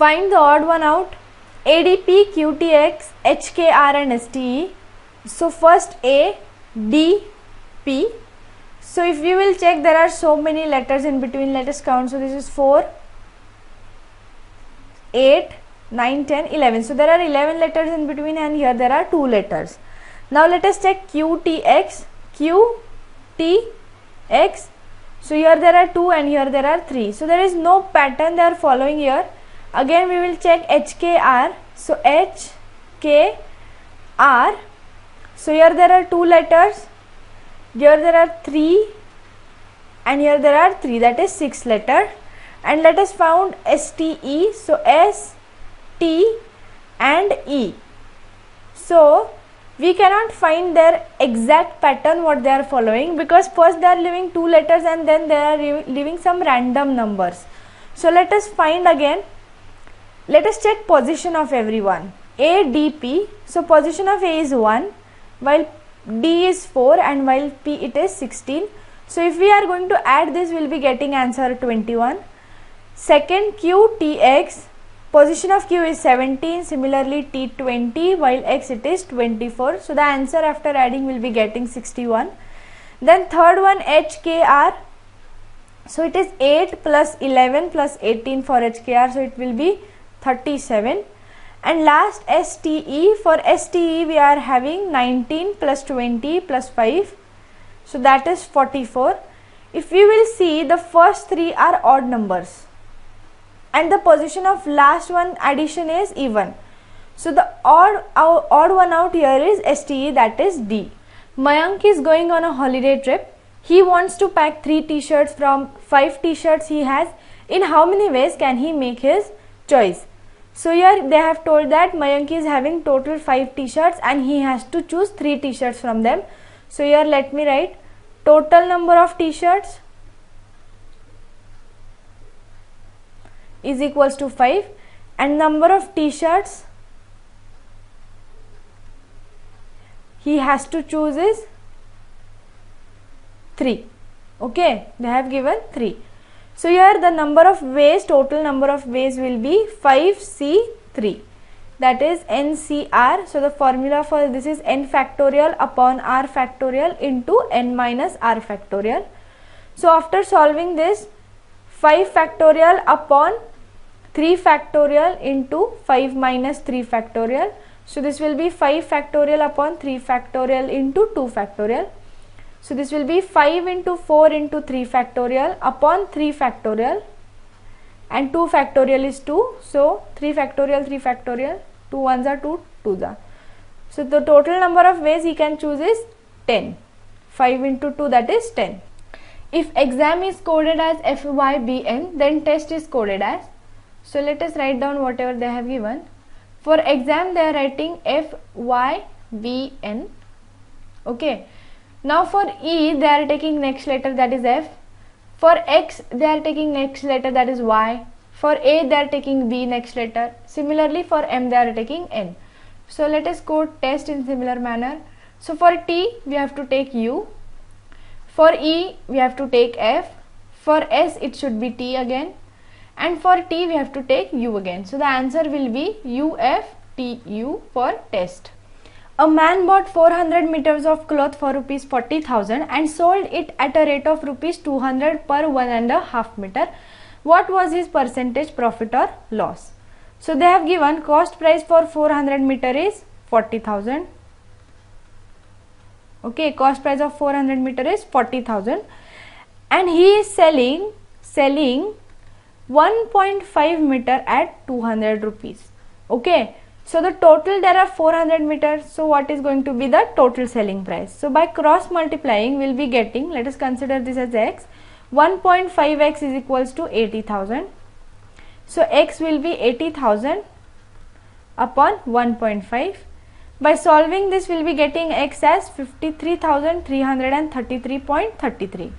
Find the odd one out. ADP, QTX, HKR and STE. So first A, D, P. So if you will check, there are so many letters in between. Let us count. So this is 4, 8, 9, 10, 11. So there are 11 letters in between, and here there are 2 letters. Now let us check QTX, QTX. So here there are 2 and here there are 3. So there is no pattern they are following here. Again we will check HKR. So HKR. So here there are 2 letters. Here there are 3 and here there are 3, that is 6 letter. And let us found STE. So S, T and E. So we cannot find their exact pattern what they are following, because first they are leaving 2 letters and then they are leaving some random numbers. So let us find again. Let us check position of everyone. A, D, P. So position of A is 1, while D is 4 and while P it is 16. So if we are going to add this, we will be getting answer 21. Second, QTX, position of Q is 17, similarly T 20, while X it is 24. So the answer after adding will be getting 61. Then third one, HKR. So it is 8 plus 11 plus 18 for HKR, so it will be 37. And last STE, for STE we are having 19 plus 20 plus 5, so that is 44. If you will see, the first 3 are odd numbers and the position of last one addition is even. So the odd one out here is STE, that is D. Mayank is going on a holiday trip. He wants to pack 3 t-shirts from 5 t-shirts he has. In how many ways can he make his choice? So here they have told that Mayank is having total 5 t-shirts and he has to choose 3 t-shirts from them. So here let me write total number of t-shirts is equals to 5 and number of t-shirts he has to choose is 3. Okay, they have given 3. So here the number of ways, total number of ways will be 5C3, that is NCR. So the formula for this is N factorial upon R factorial into N minus R factorial. So after solving this, 5 factorial upon 3 factorial into 5 minus 3 factorial. So this will be 5 factorial upon 3 factorial into 2 factorial. So this will be 5 into 4 into 3 factorial upon 3 factorial, and 2 factorial is 2. So 3 factorial, 2 ones are 2, 2s are. So the total number of ways he can choose is 10. 5 into 2, that is 10. If exam is coded as FYBN, then test is coded as. So let us write down whatever they have given. For exam they are writing FYBN. Okay. Now for E they are taking next letter, that is F. For X they are taking next letter, that is Y. For A they are taking B next letter. Similarly for M they are taking N. So let us code test in similar manner. So for T we have to take U. For E we have to take F. For S it should be T again. And for T we have to take U again. So the answer will be UFTU for test. A man bought 400 meters of cloth for rupees 40,000 and sold it at a rate of rupees 200 per 1.5 meter. What was his percentage profit or loss? So they have given cost price for 400 meter is 40,000. Okay, cost price of 400 meter is 40,000, and he is selling 1.5 meter at 200 rupees. Okay. So the total, there are 400 meters, so what is going to be the total selling price? So by cross multiplying we will be getting, let us consider this as X, 1.5x is equals to 80,000. So X will be 80,000 upon 1.5. By solving this we will be getting X as 53,333.33.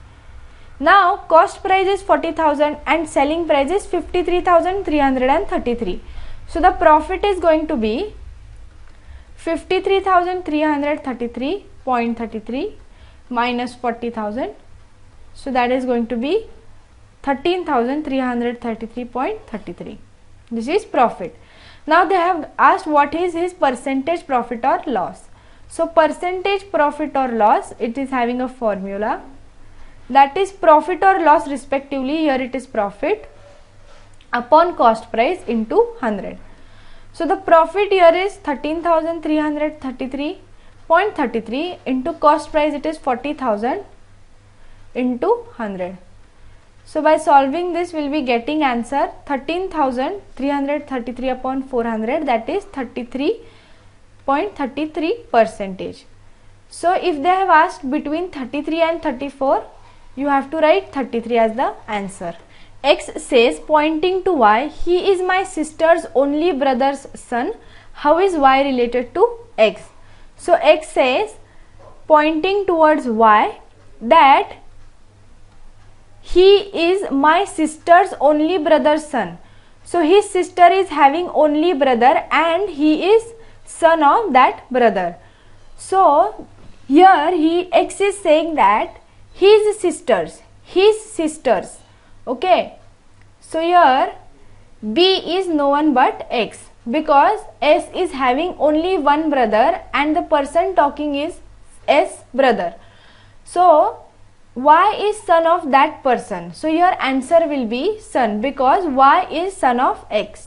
Now cost price is 40,000 and selling price is 53,333. So the profit is going to be 53,333.33 minus 40,000. So that is going to be 13,333.33. This is profit. Now they have asked what is his percentage profit or loss. So percentage profit or loss, it is having a formula that is profit or loss respectively. Here it is profit upon cost price into 100. So the profit here is 13,333.33 into cost price it is 40,000 into 100. So by solving this we will be getting answer 13,333 upon 400, that is 33.33%. So if they have asked between 33 and 34, you have to write 33 as the answer. X says, pointing to Y, he is my sister's only brother's son. How is Y related to X? So X says, pointing towards Y, that he is my sister's only brother's son. So his sister is having only brother and he is son of that brother. So here X is saying that his sisters, okay. So here B is no one but X, because S is having only one brother and the person talking is S brother. So Y is son of that person. So your answer will be son, because Y is son of X.